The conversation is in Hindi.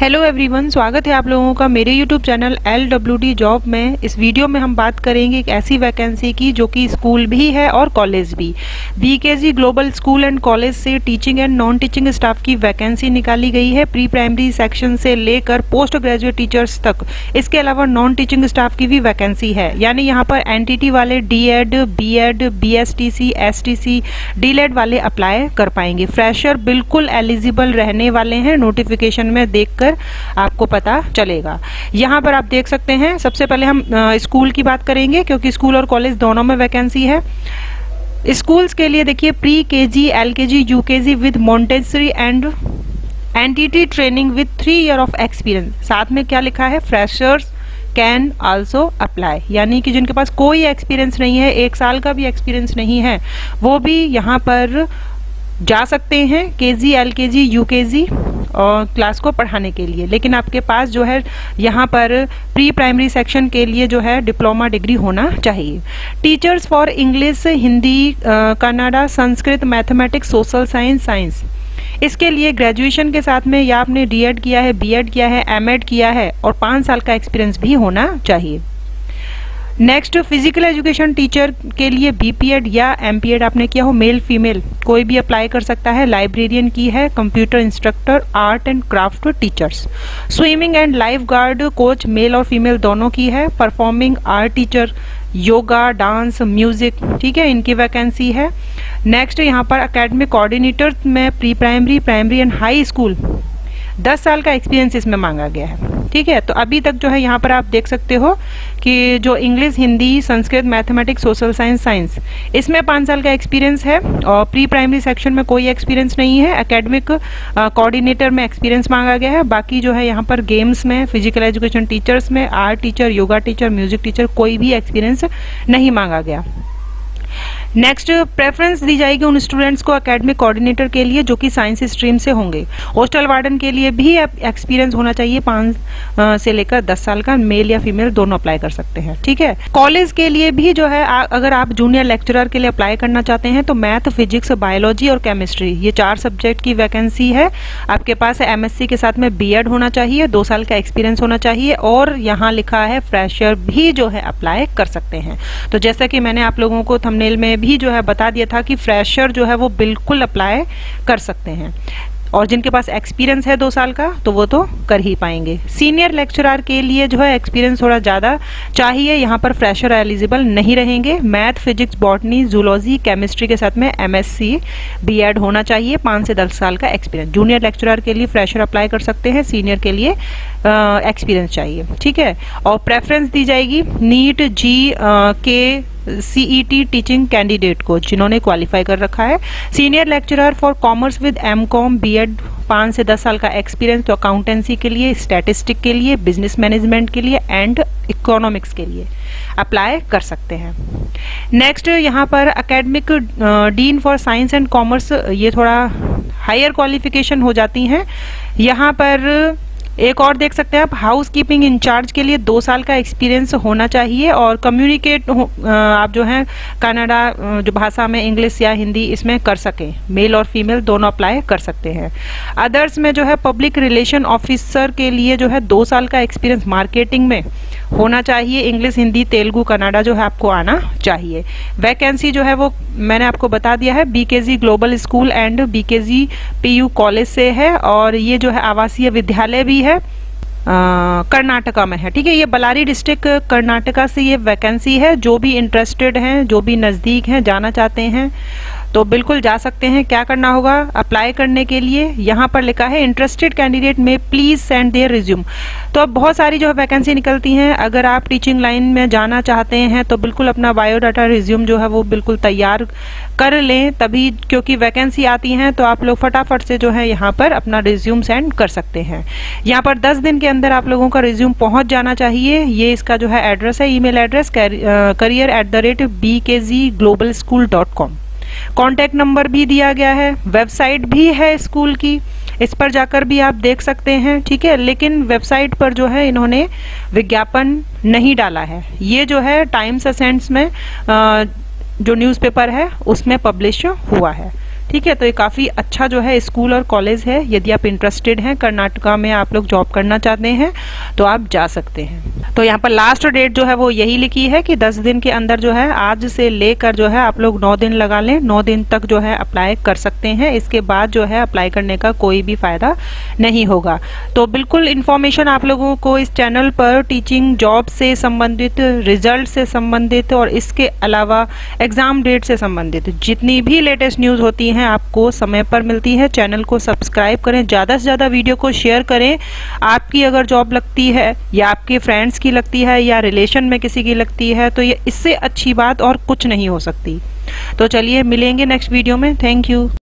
हेलो एवरीवन, स्वागत है आप लोगों का मेरे यूट्यूब चैनल LWD जॉब में। इस वीडियो में हम बात करेंगे एक ऐसी वैकेंसी की जो कि स्कूल भी है और कॉलेज भी। BKG global school and college से teaching and non teaching staff की वैकेंसी निकाली गई है, प्री प्राइमरी सेक्शन से लेकर पोस्ट ग्रेजुएट टीचर्स तक। इसके अलावा नॉन टीचिंग स्टाफ की भी वैकेंसी है, यानी यहाँ पर NTT वाले DED, B.ED, BSTC, STC, DLED वाले अप्लाई कर पाएंगे। फ्रेशर बिल्कुल एलिजिबल रहने वाले हैं, नोटिफिकेशन में देखकर आपको पता चलेगा। यहाँ पर आप देख सकते हैं। सबसे पहले हम स्कूल की बात करेंगे क्योंकि स्कूल और कॉलेज दोनों में वैकेंसी है। स्कूल्स के लिए देखिए pre KG, LKG, UKG with Montessori and NTT training with 3 year of experience. साथ में क्या लिखा है, फ्रेशर्स कैन ऑल्सो अप्लाई, यानी कि जिनके पास कोई एक्सपीरियंस नहीं है, 1 साल का भी एक्सपीरियंस नहीं है, वो भी यहाँ पर जा सकते हैं KG, LKG, UKG और क्लास को पढ़ाने के लिए। लेकिन आपके पास जो है यहाँ पर प्री प्राइमरी सेक्शन के लिए जो है डिप्लोमा डिग्री होना चाहिए। Teachers for English, Hindi, Kannada, Sanskrit, mathematics, social science, science, इसके लिए ग्रेजुएशन के साथ में या आपने DED किया है, B.ED किया है, M.Ed किया है और 5 साल का एक्सपीरियंस भी होना चाहिए। नेक्स्ट, फिजिकल एजुकेशन टीचर के लिए BPED या MPED आपने किया हो, मेल फीमेल कोई भी अप्लाई कर सकता है। लाइब्रेरियन की है, computer instructor, art and craft teachers, swimming and life guard coach male और फीमेल दोनों की है, performing art teacher, yoga, dance, music, ठीक है, इनकी वैकेंसी है। नेक्स्ट, यहाँ पर अकेडमिक कोऑर्डिनेटर में pre primary, primary and high school 10 साल का एक्सपीरियंस इसमें मांगा गया है, ठीक है। तो अभी तक जो है यहाँ पर आप देख सकते हो कि जो English, Hindi, Sanskrit, mathematics, social science, science, इसमें 5 साल का एक्सपीरियंस है और प्री प्राइमरी सेक्शन में कोई एक्सपीरियंस नहीं है। एकेडमिक कोऑर्डिनेटर में एक्सपीरियंस मांगा गया है। बाकी जो है यहाँ पर गेम्स में, फिजिकल एजुकेशन टीचर्स में, art teacher, yoga teacher, music teacher कोई भी एक्सपीरियंस नहीं मांगा गया। नेक्स्ट, प्रेफरेंस दी जाएगी उन स्टूडेंट्स को एकेडमिक कोऑर्डिनेटर के लिए जो कि साइंस स्ट्रीम से होंगे। हॉस्टल वार्डन के लिए भी एक्सपीरियंस होना चाहिए 5 से लेकर 10 साल का, मेल या फीमेल दोनों अप्लाई कर सकते हैं, ठीक है। कॉलेज के लिए भी जो है अगर आप जूनियर लेक्चरर के लिए अप्लाई करना चाहते हैं तो मैथ, फिजिक्स, बायोलॉजी और केमिस्ट्री, ये 4 सब्जेक्ट की वैकेंसी है। आपके पास MSc के साथ में B.ED होना चाहिए, 2 साल का एक्सपीरियंस होना चाहिए और यहाँ लिखा है फ्रेशर भी जो है अप्लाई कर सकते हैं। तो जैसा कि मैंने आप लोगों को थंबनेल में भी जो है बता दिया था कि फ्रेशर जो है वो बिल्कुल अप्लाई कर सकते हैं और जिनके पास एक्सपीरियंस है 2 साल का तो वो तो कर ही पाएंगे। सीनियर लेक्चरर के लिए जो है एक्सपीरियंस थोड़ा ज़्यादा चाहिए, यहाँ पर फ्रेशर एलिजिबल नहीं रहेंगे। Math, physics, botany, zoology, chemistry के साथ में MSc, B.ED होना चाहिए, 5 से 10 साल का एक्सपीरियंस। जूनियर लेक्चरर के लिए फ्रेशर अप्लाई कर सकते हैं, सीनियर के लिए एक्सपीरियंस चाहिए, ठीक है। और प्रेफरेंस दी जाएगी NEET, GK, CET teaching candidate को जिन्होंने क्वालिफाई कर रखा है। Senior lecturer for commerce with M.Com, B.ED, 5 से 10 साल का एक्सपीरियंस। तो अकाउंटेंसी के लिए, स्टैटिस्टिक के लिए, बिजनेस मैनेजमेंट के लिए एंड इकोनॉमिक्स के लिए अप्लाई कर सकते हैं। नेक्स्ट, यहाँ पर academic dean for science and commerce, ये थोड़ा हायर क्वालिफिकेशन हो जाती हैं। यहाँ पर एक और देख सकते हैं आप, हाउस कीपिंग इंचार्ज के लिए 2 साल का एक्सपीरियंस होना चाहिए और कम्युनिकेट आप जो हैं कन्नड़ा जो भाषा में, इंग्लिश या हिंदी, इसमें कर सकें। मेल और फीमेल दोनों अप्लाई कर सकते हैं। अदर्स में जो है पब्लिक रिलेशन ऑफिसर के लिए जो है 2 साल का एक्सपीरियंस मार्केटिंग में होना चाहिए। इंग्लिश, हिंदी, तेलुगु, कन्नड़ा जो है आपको आना चाहिए। वैकेंसी जो है वो मैंने आपको बता दिया है, BKG global school and BKG PU college से है और ये जो है आवासीय विद्यालय भी है, कर्नाटका में है, ठीक है। ये बल्लारी डिस्ट्रिक्ट कर्नाटका से ये वैकेंसी है। जो भी इंटरेस्टेड हैं, जो भी नज़दीक हैं, जाना चाहते हैं तो बिल्कुल जा सकते हैं। क्या करना होगा अप्लाई करने के लिए, यहाँ पर लिखा है इंटरेस्टेड कैंडिडेट में प्लीज़ सेंड देयर रिज्यूम। तो अब बहुत सारी जो है वैकेंसी निकलती हैं, अगर आप टीचिंग लाइन में जाना चाहते हैं तो बिल्कुल अपना बायोडाटा, रिज्यूम जो है वो बिल्कुल तैयार कर लें, तभी क्योंकि वैकेंसी आती हैं तो आप लोग फटाफट से जो है यहाँ पर अपना रिज्यूम सेंड कर सकते हैं। यहाँ पर 10 दिन के अंदर आप लोगों का रिज्यूम पहुँच जाना चाहिए। ये इसका जो है एड्रेस है, email address career@bkgglobalschool.com। Contact number भी दिया गया है, वेबसाइट भी है स्कूल की, इस पर जाकर भी आप देख सकते हैं, ठीक है। लेकिन वेबसाइट पर जो है इन्होंने विज्ञापन नहीं डाला है, ये जो है टाइम्स ऑफ सेंट्स में जो न्यूज़पेपर है उसमें पब्लिश हुआ है, ठीक है। तो ये काफ़ी अच्छा जो है स्कूल और कॉलेज है। यदि आप इंटरेस्टेड हैं, कर्नाटका में आप लोग जॉब करना चाहते हैं तो आप जा सकते हैं। तो यहाँ पर लास्ट डेट जो है वो यही लिखी है कि 10 दिन के अंदर जो है, आज से लेकर जो है आप लोग 9 दिन लगा लें, 9 दिन तक जो है अप्लाई कर सकते हैं। इसके बाद जो है अप्लाई करने का कोई भी फ़ायदा नहीं होगा। तो बिल्कुल इन्फॉर्मेशन आप लोगों को इस चैनल पर टीचिंग जॉब से संबंधित, रिजल्ट से संबंधित और इसके अलावा एग्ज़ाम डेट से संबंधित जितनी भी लेटेस्ट न्यूज़ होती हैं आपको समय पर मिलती है। चैनल को सब्सक्राइब करें, ज़्यादा से ज़्यादा वीडियो को शेयर करें। आपकी अगर जॉब लगती है या आपके फ्रेंड्स की लगती है या रिलेशन में किसी की लगती है तो ये इससे अच्छी बात और कुछ नहीं हो सकती। तो चलिए मिलेंगे नेक्स्ट वीडियो में। Thank you.